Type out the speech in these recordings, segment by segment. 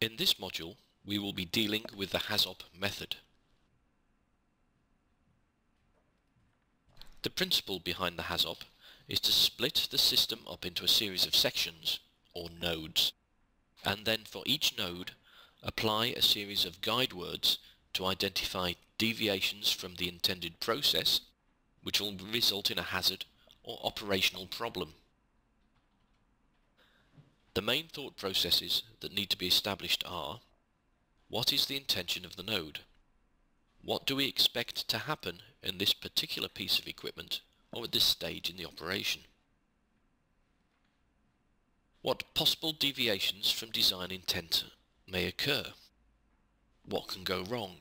In this module, we will be dealing with the HAZOP method. The principle behind the HAZOP is to split the system up into a series of sections, or nodes, and then for each node, apply a series of guide words to identify deviations from the intended process, which will result in a hazard or operational problem. The main thought processes that need to be established are: what is the intention of the node? What do we expect to happen in this particular piece of equipment or at this stage in the operation? What possible deviations from design intent may occur? What can go wrong?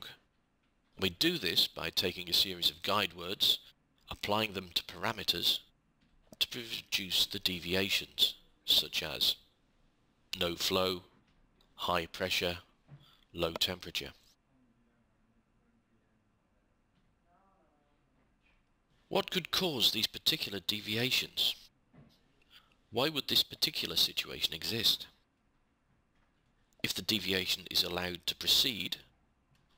We do this by taking a series of guide words, applying them to parameters to produce the deviations, such as no flow, high pressure, low temperature. What could cause these particular deviations? Why would this particular situation exist? If the deviation is allowed to proceed,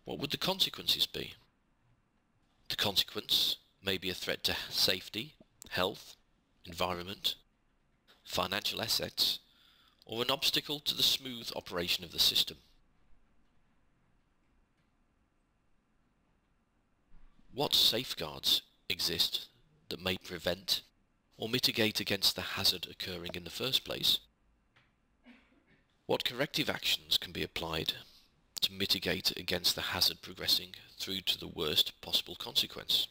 what would the consequences be? The consequence may be a threat to safety, health, environment, financial assets, or an obstacle to the smooth operation of the system. What safeguards exist that may prevent or mitigate against the hazard occurring in the first place? What corrective actions can be applied to mitigate against the hazard progressing through to the worst possible consequence?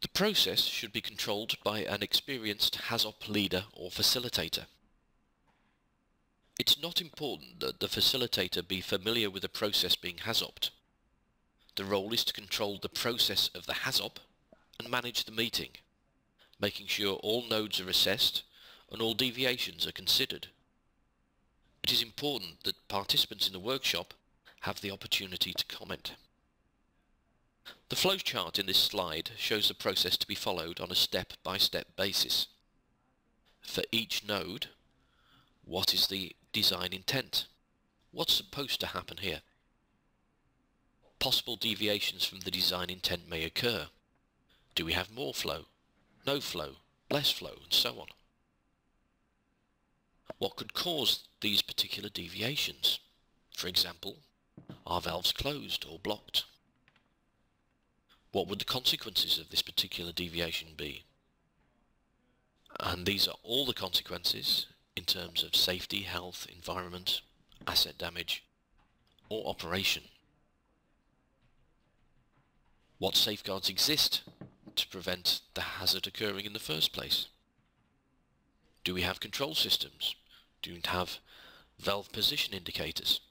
The process should be controlled by an experienced HAZOP leader or facilitator. It's not important that the facilitator be familiar with the process being HAZOPed. The role is to control the process of the HAZOP and manage the meeting, making sure all nodes are assessed and all deviations are considered. It is important that participants in the workshop have the opportunity to comment. The flowchart in this slide shows the process to be followed on a step-by-step basis. For each node, what is the design intent? What's supposed to happen here? Possible deviations from the design intent may occur. Do we have more flow, no flow, less flow, and so on? What could cause these particular deviations? For example, are valves closed or blocked? What would the consequences of this particular deviation be? And these are all the consequences in terms of safety, health, environment, asset damage, or operation. What safeguards exist to prevent the hazard occurring in the first place? Do we have control systems? Do we have valve position indicators?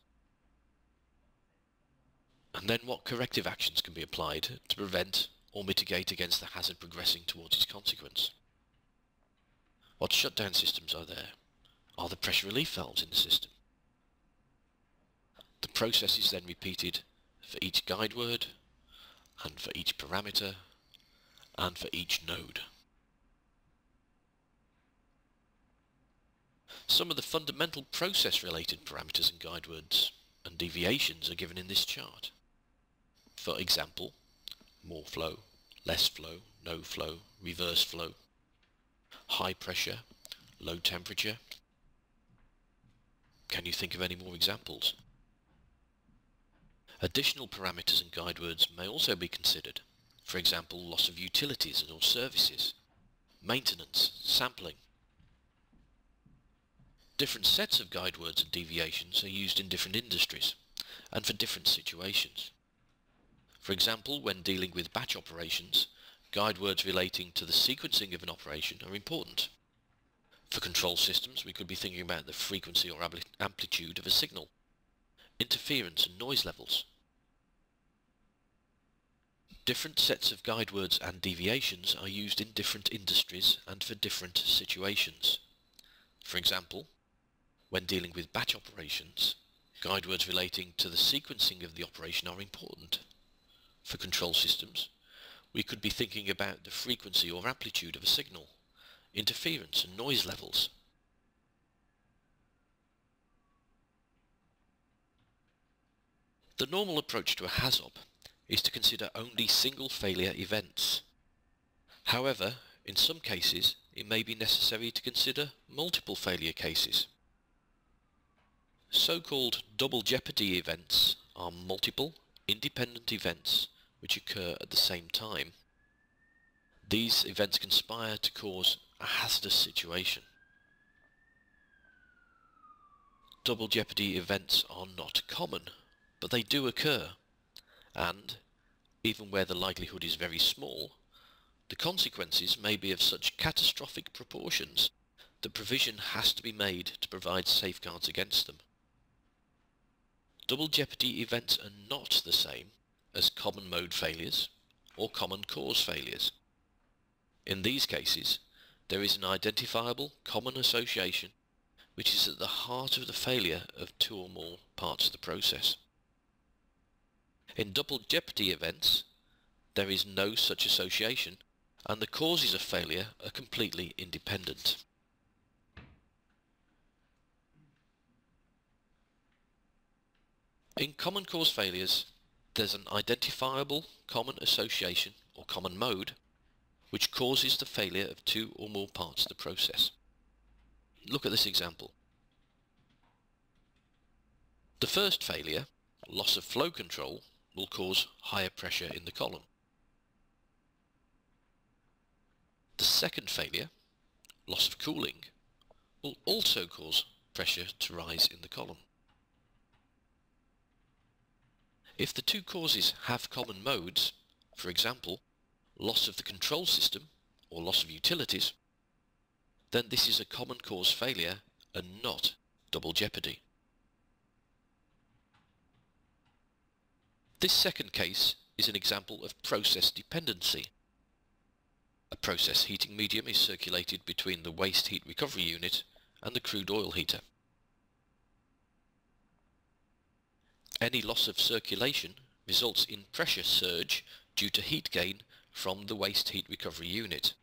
And then what corrective actions can be applied to prevent or mitigate against the hazard progressing towards its consequence? What shutdown systems are there? Are there pressure relief valves in the system? The process is then repeated for each guide word, and for each parameter, and for each node. Some of the fundamental process-related parameters and guide words and deviations are given in this chart. For example, more flow, less flow, no flow, reverse flow, high pressure, low temperature. Can you think of any more examples? Additional parameters and guide words may also be considered. For example, loss of utilities and/or services, maintenance, sampling. Different sets of guide words and deviations are used in different industries and for different situations. For example, when dealing with batch operations, guide words relating to the sequencing of an operation are important. For control systems, we could be thinking about the frequency or amplitude of a signal, interference and noise levels. Different sets of guide words and deviations are used in different industries and for different situations. For example, when dealing with batch operations, guide words relating to the sequencing of the operation are important. For control systems, we could be thinking about the frequency or amplitude of a signal, interference and noise levels. The normal approach to a HAZOP is to consider only single failure events. However, in some cases, it may be necessary to consider multiple failure cases. So-called double jeopardy events are multiple, independent events which occur at the same time. These events conspire to cause a hazardous situation. Double jeopardy events are not common, but they do occur, and, even where the likelihood is very small, the consequences may be of such catastrophic proportions that provision has to be made to provide safeguards against them. Double jeopardy events are not the same as common mode failures or common cause failures. In these cases, there is an identifiable common association which is at the heart of the failure of two or more parts of the process. In double jeopardy events, there is no such association, and the causes of failure are completely independent. In common cause failures, there's an identifiable common association or common mode which causes the failure of two or more parts of the process. Look at this example. The first failure, loss of flow control, will cause higher pressure in the column. The second failure, loss of cooling, will also cause pressure to rise in the column. If the two causes have common modes, for example, loss of the control system or loss of utilities, then this is a common cause failure and not double jeopardy. This second case is an example of process dependency. A process heating medium is circulated between the waste heat recovery unit and the crude oil heater. Any loss of circulation results in pressure surge due to heat gain from the waste heat recovery unit.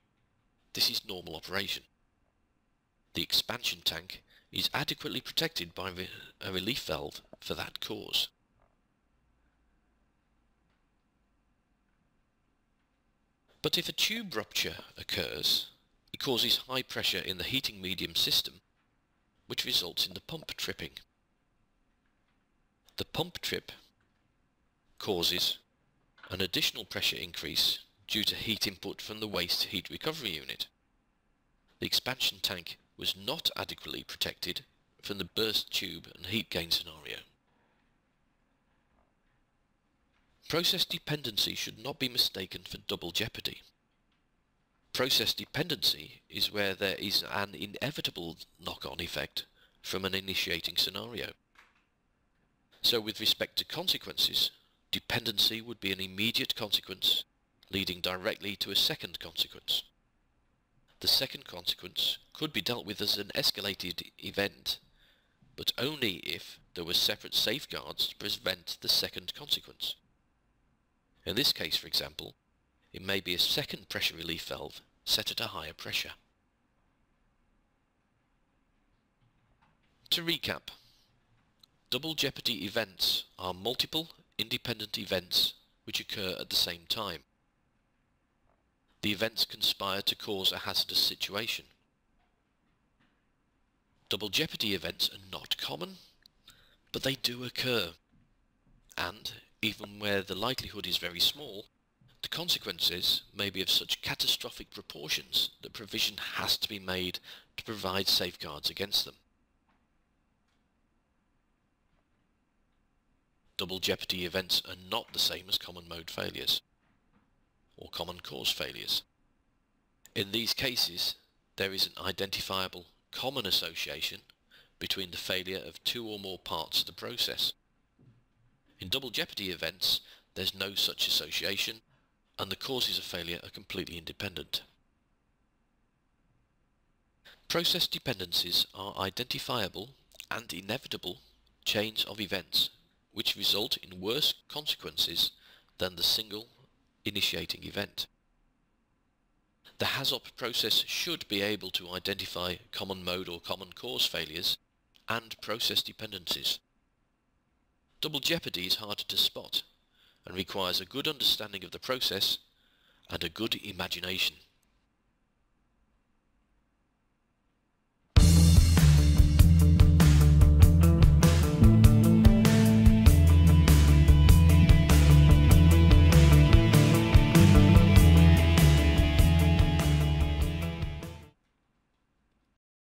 This is normal operation. The expansion tank is adequately protected by a relief valve for that cause. But if a tube rupture occurs, it causes high pressure in the heating medium system, which results in the pump tripping. The pump trip causes an additional pressure increase due to heat input from the waste heat recovery unit. The expansion tank was not adequately protected from the burst tube and heat gain scenario. Process dependency should not be mistaken for double jeopardy. Process dependency is where there is an inevitable knock-on effect from an initiating scenario. So with respect to consequences, dependency would be an immediate consequence leading directly to a second consequence. The second consequence could be dealt with as an escalated event, but only if there were separate safeguards to prevent the second consequence. In this case, for example, it may be a second pressure relief valve set at a higher pressure. To recap, double jeopardy events are multiple, independent events which occur at the same time. The events conspire to cause a hazardous situation. Double jeopardy events are not common, but they do occur, and even where the likelihood is very small, the consequences may be of such catastrophic proportions that provision has to be made to provide safeguards against them. Double jeopardy events are not the same as common mode failures or common cause failures. In these cases, there is an identifiable common association between the failure of two or more parts of the process. In double jeopardy events, there's no such association, and the causes of failure are completely independent. Process dependencies are identifiable and inevitable chains of events which result in worse consequences than the single initiating event. The HAZOP process should be able to identify common mode or common cause failures and process dependencies. Double jeopardy is harder to spot and requires a good understanding of the process and a good imagination.